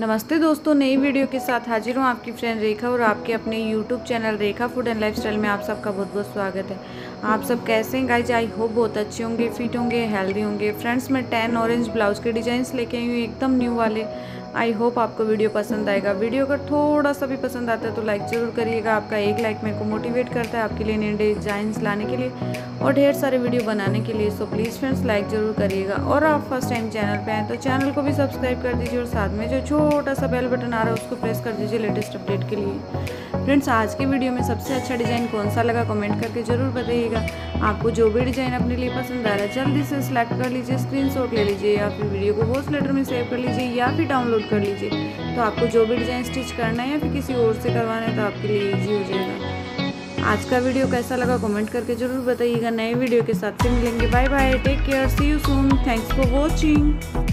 नमस्ते दोस्तों, नई वीडियो के साथ हाजिर हूँ आपकी फ्रेंड रेखा और आपके अपने YouTube channel Rekha food and lifestyle में आप सबका बहुत बहुत स्वागत है। आप सब कैसे हैं गाइज? आई होप बहुत अच्छे होंगे, फिट होंगे, हेल्दी होंगे। फ्रेंड्स, मैं 10 ऑरेंज ब्लाउज के डिजाइंस लेके आई हूँ एकदम न्यू वाले। आई होप आपको वीडियो पसंद आएगा। वीडियो अगर थोड़ा सा भी पसंद आता है तो लाइक ज़रूर करिएगा। आपका एक लाइक मेरे को मोटिवेट करता है आपके लिए नए डिजाइंस लाने के लिए और ढेर सारे वीडियो बनाने के लिए। सो प्लीज़ फ्रेंड्स, लाइक ज़रूर करिएगा। और आप फर्स्ट टाइम चैनल पे आए तो चैनल को भी सब्सक्राइब कर दीजिए और साथ में जो छोटा सा बेल बटन आ रहा है उसको प्रेस कर दीजिए लेटेस्ट अपडेट के लिए। फ्रेंड्स, आज के वीडियो में सबसे अच्छा डिज़ाइन कौन सा लगा कमेंट करके ज़रूर बताइएगा। आपको जो भी डिज़ाइन अपने लिए पसंद आ रहा है जल्दी से सिलेक्ट कर लीजिए, स्क्रीनशॉट ले लीजिए या फिर वीडियो को वॉइस लेटर में सेव कर लीजिए या फिर डाउनलोड कर लीजिए। तो आपको जो भी डिज़ाइन स्टिच करना है या फिर किसी और से करवाना है तो आपके लिए ईजी हो जाएगा। आज का वीडियो कैसा लगा कमेंट करके ज़रूर बताइएगा। नए वीडियो के साथ से मिलेंगे। Bye bye, take care, see you soon, thanks for watching.